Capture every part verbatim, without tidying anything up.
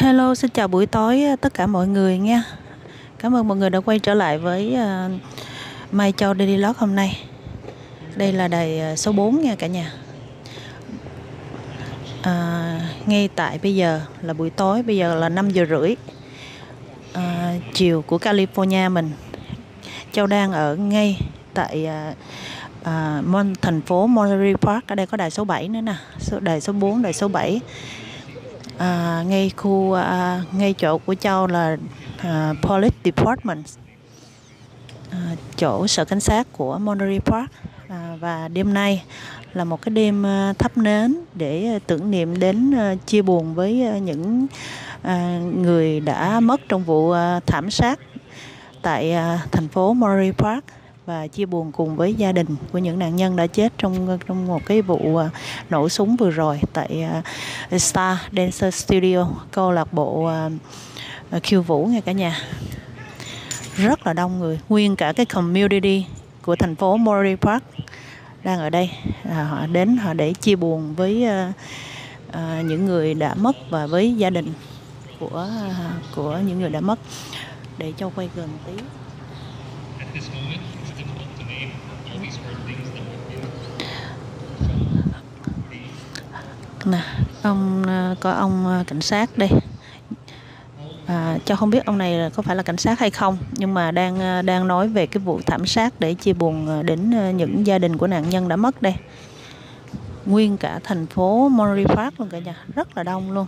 Hello, xin chào buổi tối tất cả mọi người nha. Cảm ơn mọi người đã quay trở lại với uh, Mai Châu Dailylog hôm nay. Đây là đài số bốn nha cả nhà. à, Ngay tại bây giờ là buổi tối, bây giờ là năm giờ rưỡi à, chiều của California mình. Châu đang ở ngay tại uh, uh, thành phố Monterey Park. Ở đây có đài số bảy nữa nè, đài số bốn, đài số bảy. À, ngay khu à, ngay chỗ của Châu là à, Police Department, à, chỗ sở cảnh sát của Monterey Park. à, Và đêm nay là một cái đêm à, thắp nến để tưởng niệm đến à, chia buồn với à, những à, người đã mất trong vụ à, thảm sát tại à, thành phố Monterey Park, và chia buồn cùng với gia đình của những nạn nhân đã chết trong trong một cái vụ uh, nổ súng vừa rồi tại uh, Star Dancer Studio, câu lạc bộ uh, khiêu vũ nha cả nhà. Rất là đông người, nguyên cả cái community của thành phố Monterey Park đang ở đây. À, họ đến họ để chia buồn với uh, uh, những người đã mất và với gia đình của uh, của những người đã mất. Để Châu quay gần một tí. Nè, ông có ông cảnh sát đây. à, Châu không biết ông này có phải là cảnh sát hay không, nhưng mà đang đang nói về cái vụ thảm sát để chia buồn đến những gia đình của nạn nhân đã mất đây. Nguyên cả thành phố Monterey Park luôn cả nhà, rất là đông luôn.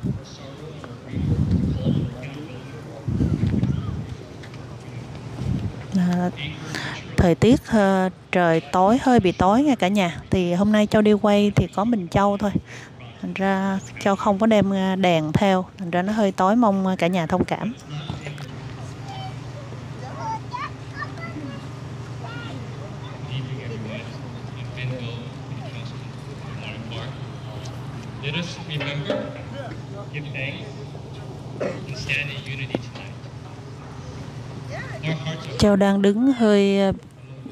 à, Thời tiết uh, trời tối, hơi bị tối nha cả nhà. Thì hôm nay Châu đi quay thì có mình Châu thôi, thành ra Châu không có đem đèn theo, thành ra nó hơi tối, mong cả nhà thông cảm. Châu đang đứng hơi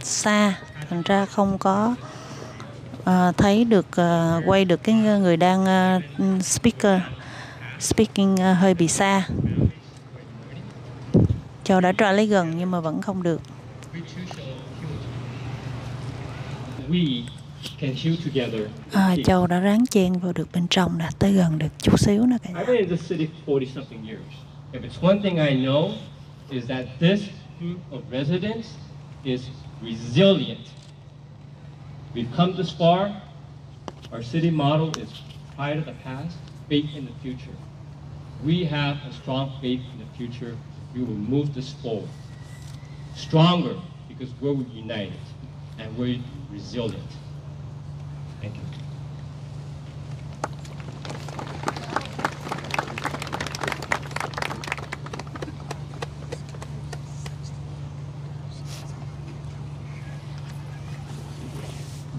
xa, thành ra không có À, thấy được uh, quay được cái người đang uh, speaker speaking uh, hơi bị xa. Châu đã try lấy gần nhưng mà vẫn không được. À, Châu đã ráng chen vào được bên trong nè, tới gần được chút xíu nữa cả nhà. We've come this far. Our city model is pride of the past, faith in the future. We have a strong faith in the future. We will move this forward. Stronger because we're united and we're resilient. Thank you.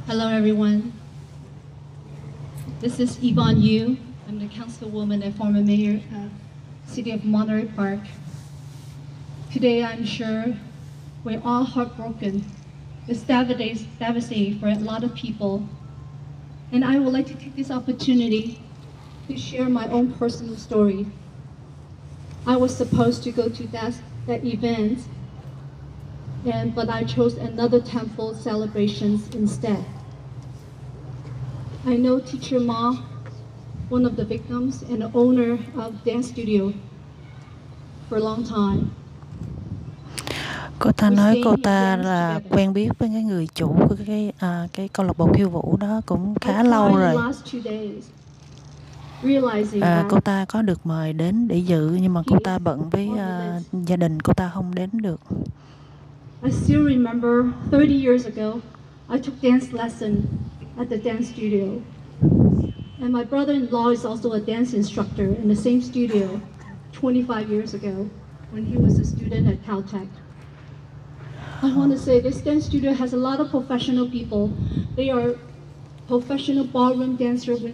Hello everyone, this is Yvonne Yu. I'm the councilwoman and former mayor of the city of Monterey Park. Today I'm sure we're all heartbroken. It's devastating for a lot of people. And I would like to take this opportunity to share my own personal story. I was supposed to go to that, that event, and, but I chose another temple celebrations instead. I know teacher Ma, one of the victims and the owner of dance studio for a long time. Cô ta nói cô ta là quen biết với cái người chủ của cái à, cái câu lạc bộ khiêu vũ đó cũng khá lâu rồi. À, cô ta có được mời đến để dự nhưng mà cô ta bận với à, gia đình, cô ta không đến được. I still remember thirty years ago, I took dance lesson at the dance studio. And my brother-in-law is also a dance instructor in the same studio twenty-five years ago when he was a student at Caltech. I want to say this dance studio has a lot of professional people. They are professional ballroom dancers with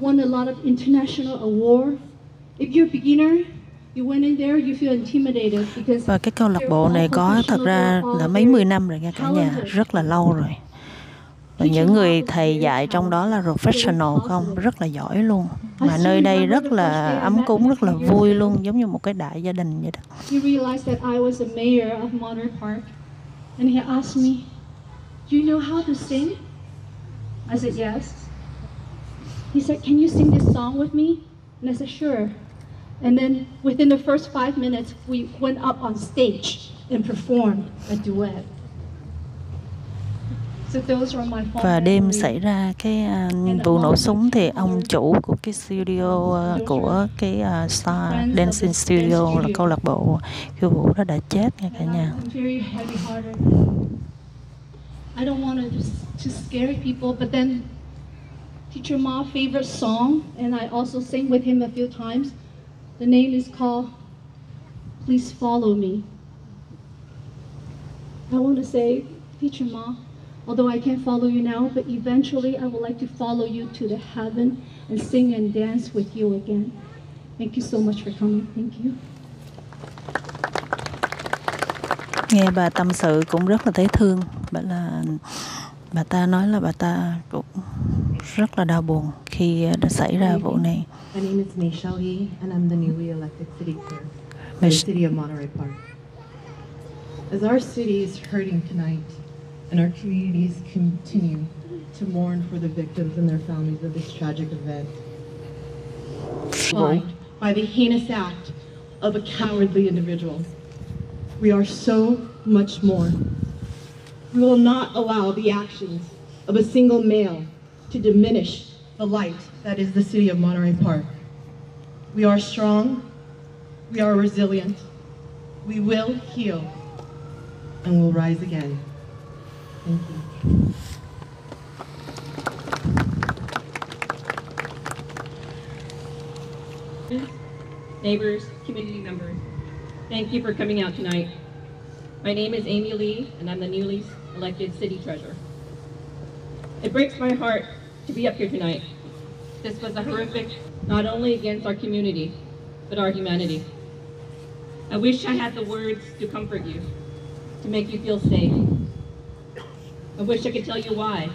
won a lot of international awards. If you're a beginner, và cái câu lạc bộ này có thật ra là mấy mươi năm rồi nha cả nhà, rất là lâu rồi. Và những người thầy dạy trong đó là professional không, rất là giỏi luôn. Mà nơi đây rất là ấm cúng, rất là vui luôn, giống như một cái đại gia đình vậy đó. He realized that I was the mayor of Monterey Park, and he asked me, "Do you know how to sing?" I said yes. He said, "Can you sing this song with me?" And I said sure. And then within the first five minutes, we went up on stage and performed a duet. Và đêm xảy ra cái uh, vụ nổ súng thì ông chủ của cái studio uh, của cái uh, Star Dancing Studio là câu lạc bộ khiêu vũ đó đã chết nha cả nhà. I don't want to scare people, but then Teacher Ma's favorite song, and I also sang with him a few times. The name is called "Please Follow Me." I want to say, Teacher Ma, although I can't follow you now, but eventually I would like to follow you to the heaven and sing and dance with you again. Thank you so much for coming. Thank you. Nghe bà tâm sự cũng rất là thấy thương. Bà là bà ta nói là bà ta cũng rất là đau buồn khi đã xảy ra vụ này. My name is Michelle Lee and I'm the newly elected city clerk for the city of Monterey Park. As our city is hurting tonight and our communities continue to mourn for the victims and their families of this tragic event, by the heinous act of a cowardly individual, we are so much more. We will not allow the actions of a single male to diminish the light that is the city of Monterey Park. We are strong, we are resilient, we will heal, and we'll rise again. Thank you. Neighbors, community members, thank you for coming out tonight. My name is Amy Lee, and I'm the newly elected city treasurer. It breaks my heart to be up here tonight. This was a horrific, not only against our community, but our humanity. I wish I had the words to comfort you, to make you feel safe. I wish I could tell you why,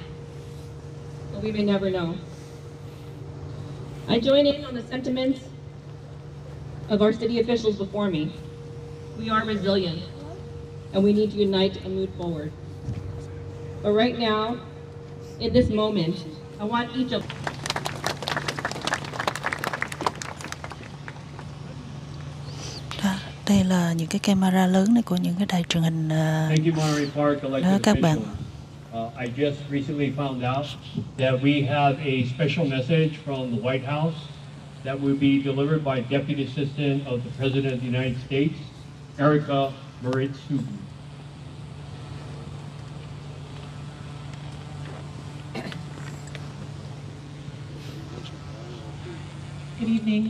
but we may never know. I join in on the sentiments of our city officials before me. We are resilient, and we need to unite and move forward. But right now, in this moment, I want each of đây là những cái camera lớn này của những cái đài truyền hình đó các bạn. Uh, I just recently found out that we have a special message from the White House that will be delivered by Deputy Assistant of the President of the United States, Erica Moritz-Subu. Good evening.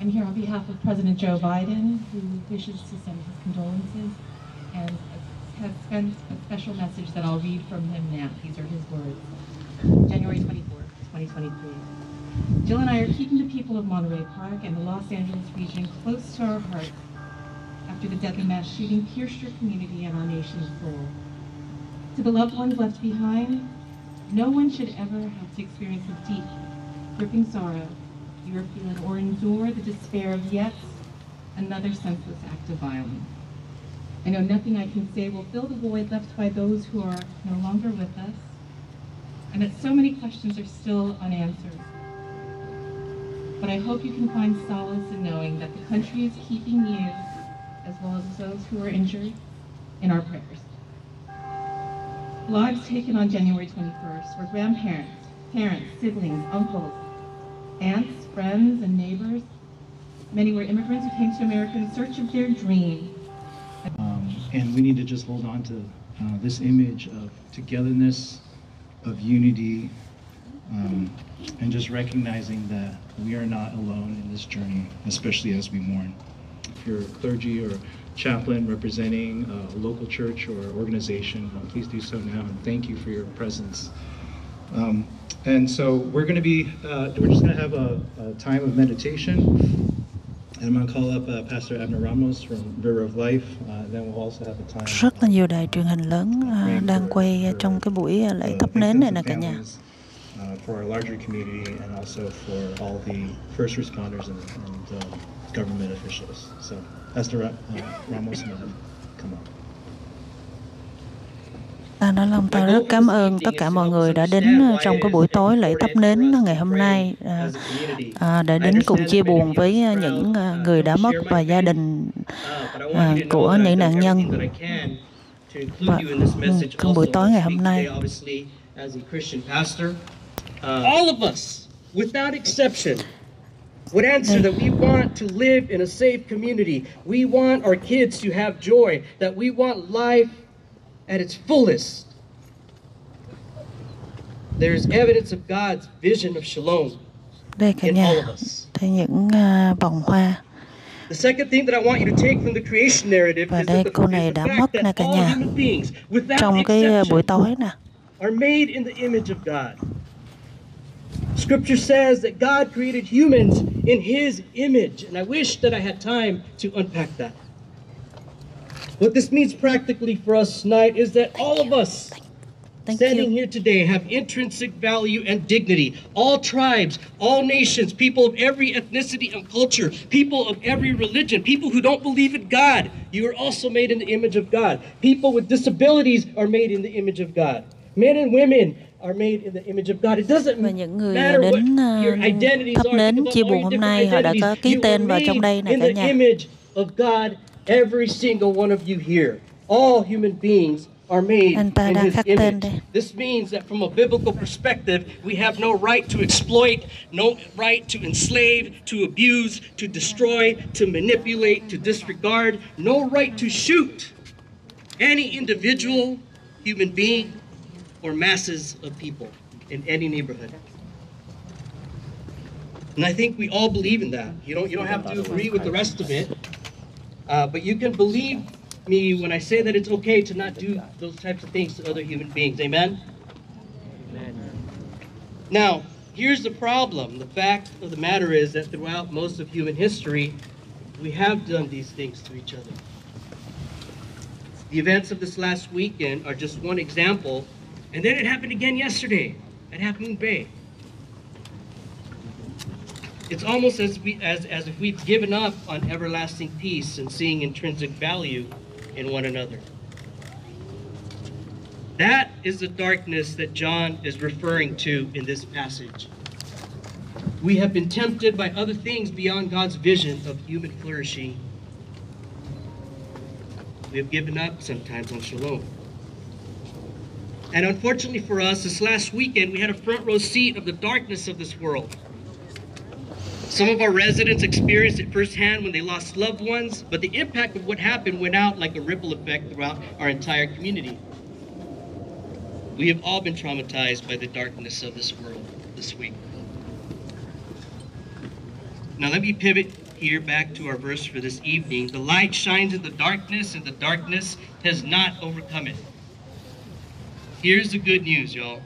I'm here on behalf of President Joe Biden, who wishes to send his condolences and has sent a special message that I'll read from him now. These are his words. January twenty-fourth, twenty twenty-three. Jill and I are keeping the people of Monterey Park and the Los Angeles region close to our hearts after the deadly mass shooting pierced your community and our nation's soul. To the loved ones left behind, no one should ever have to experience the deep, gripping sorrow you are feeling, or endure the despair of yet another senseless act of violence. I know nothing I can say will fill the void left by those who are no longer with us, and that so many questions are still unanswered. But I hope you can find solace in knowing that the country is keeping you, as well as those who are injured, in our prayers. Lives taken on January twenty-first were grandparents, parents, siblings, uncles, aunts, friends, and neighbors. Many were immigrants who came to America in search of their dream. Um, and we need to just hold on to uh, this image of togetherness, of unity, um, and just recognizing that we are not alone in this journey, especially as we mourn. If you're a clergy or chaplain representing a local church or organization, uh, please do so now, and thank you for your presence. Um, And so we're going to be, uh, we're just going to have a, a time of meditation. And I'm going to call up uh, Pastor Abner Ramos from River of Life. Uh, then we'll also have the time. Rất là nhiều đài truyền hình lớn uh, đang quay trong cái buổi lễ thắp nến này nè cả nhà. Uh, for our larger community and also for all the first responders and, and um, government officials. So, Pastor uh, Ramos, come on. À, nói lòng tôi rất cảm ơn tất cả mọi người đã đến trong cái buổi tối lễ thắp nến ngày hôm nay, à, để đến cùng chia buồn với những người đã mất và gia đình à, của những nạn nhân. Và trong buổi tối ngày hôm nay, would answer that we want to live in a safe community. We want our kids to have joy, that we want life at its fullest. There is evidence of God's vision of shalom in all of us. The second thing that I want you to take from the creation narrative is that the fact that all human beings, without exception, are made in the image of God. Scripture says that God created humans in His image, and I wish that I had time to unpack that. What this means practically for us tonight is that all of us standing here today have intrinsic value and dignity. All tribes, all nations, people of every ethnicity and culture, people of every religion, people who don't believe in God, you are also made in the image of God. People with disabilities are made in the image of God. Men and women are made in the image of God. It doesn't matter what your identities are. Thắp nến chia buồn hôm nay, họ đã có ký tên vào trong đây này cả nhà. Image of God, every single one of you here. All human beings are made in His image. This means that from a biblical perspective, we have no right to exploit, no right to enslave, to abuse, to destroy, to manipulate, to disregard, no right to shoot any individual human being or masses of people in any neighborhood. And I think we all believe in that. You don't, you don't have to agree with the rest of it, uh, but you can believe me when I say that it's okay to not do those types of things to other human beings, amen? Amen. Now, here's the problem. The fact of the matter is that throughout most of human history, we have done these things to each other. The events of this last weekend are just one example. And then it happened again yesterday at Half Moon Bay. It's almost as, we, as, as if we've given up on everlasting peace and seeing intrinsic value in one another. That is the darkness that John is referring to in this passage. We have been tempted by other things beyond God's vision of human flourishing. We have given up sometimes on shalom. And unfortunately for us, this last weekend, we had a front row seat of the darkness of this world. Some of our residents experienced it firsthand when they lost loved ones, but the impact of what happened went out like a ripple effect throughout our entire community. We have all been traumatized by the darkness of this world this week. Now let me pivot here back to our verse for this evening. The light shines in the darkness, and the darkness has not overcome it. Here's the good news, y'all.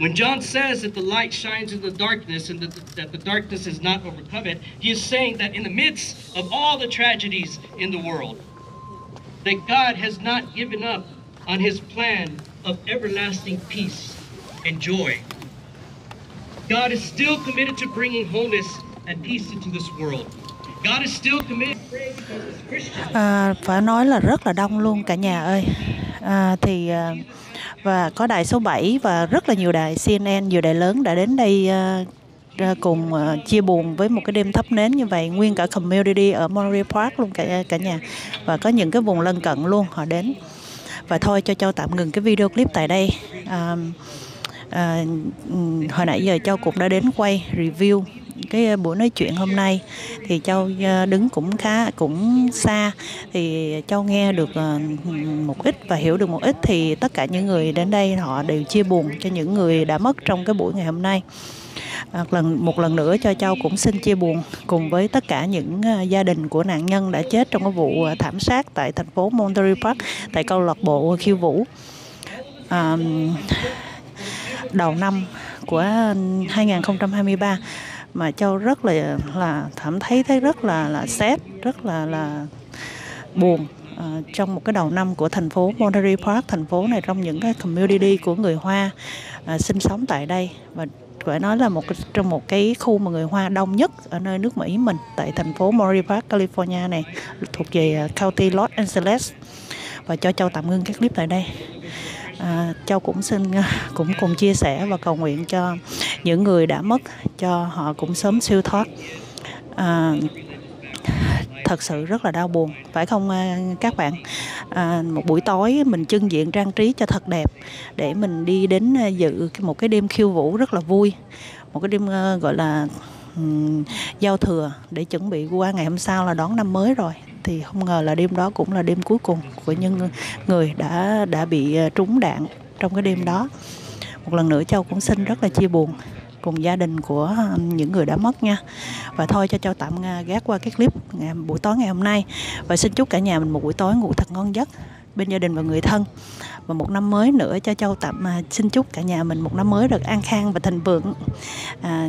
When John says that the light shines in the darkness and that the, that the darkness has not overcome it, he is saying that in the midst of all the tragedies in the world, that God has not given up on His plan of everlasting peace and joy. God is still committed to bringing wholeness and peace into this world. God is still committed. À, phải nói là rất là đông luôn cả nhà ơi. À, thì và có đài số bảy và rất là nhiều đài C N N, nhiều đài lớn đã đến đây uh, cùng uh, chia buồn với một cái đêm thắp nến như vậy, nguyên cả community ở Monterey Park luôn cả cả nhà, và có những cái vùng lân cận luôn họ đến. Và thôi cho Châu tạm ngừng cái video clip tại đây. Uh, uh, hồi nãy giờ Châu cũng đã đến quay review cái buổi nói chuyện hôm nay, thì Châu đứng cũng khá cũng xa, thì Châu nghe được một ít và hiểu được một ít. Thì tất cả những người đến đây họ đều chia buồn cho những người đã mất trong cái buổi ngày hôm nay. Lần một lần nữa cho Châu cũng xin chia buồn cùng với tất cả những gia đình của nạn nhân đã chết trong cái vụ thảm sát tại thành phố Monterey Park, tại câu lạc bộ khiêu vũ à, đầu năm của hai nghìn không trăm hai mươi ba. mà Châu rất là là cảm thấy thấy rất là là sad, rất là là buồn à, trong một cái đầu năm của thành phố Monterey Park, thành phố này trong những cái community của người Hoa à, sinh sống tại đây, và phải nói là một trong một cái khu mà người Hoa đông nhất ở nơi nước Mỹ mình, tại thành phố Monterey Park, California này, thuộc về county Los Angeles. Và cho Châu tạm ngưng cái clip tại đây. À, Châu cũng xin cũng cùng chia sẻ và cầu nguyện cho những người đã mất, cho họ cũng sớm siêu thoát. À, thật sự rất là đau buồn, phải không các bạn? À, một buổi tối mình trưng diện trang trí cho thật đẹp để mình đi đến dự một cái đêm khiêu vũ rất là vui, một cái đêm gọi là um, giao thừa để chuẩn bị qua ngày hôm sau là đón năm mới rồi. Thì không ngờ là đêm đó cũng là đêm cuối cùng của những người đã đã bị trúng đạn trong cái đêm đó. Một lần nữa Châu cũng xin rất là chia buồn cùng gia đình của những người đã mất nha. Và thôi cho Châu tạm gác qua cái clip ngày, buổi tối ngày hôm nay. Và xin chúc cả nhà mình một buổi tối ngủ thật ngon giấc bên gia đình và người thân. Và một năm mới nữa cho Châu tạm xin chúc cả nhà mình một năm mới được an khang và thịnh vượng. À,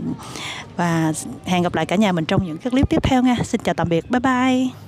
và hẹn gặp lại cả nhà mình trong những cái clip tiếp theo nha. Xin chào tạm biệt. Bye bye.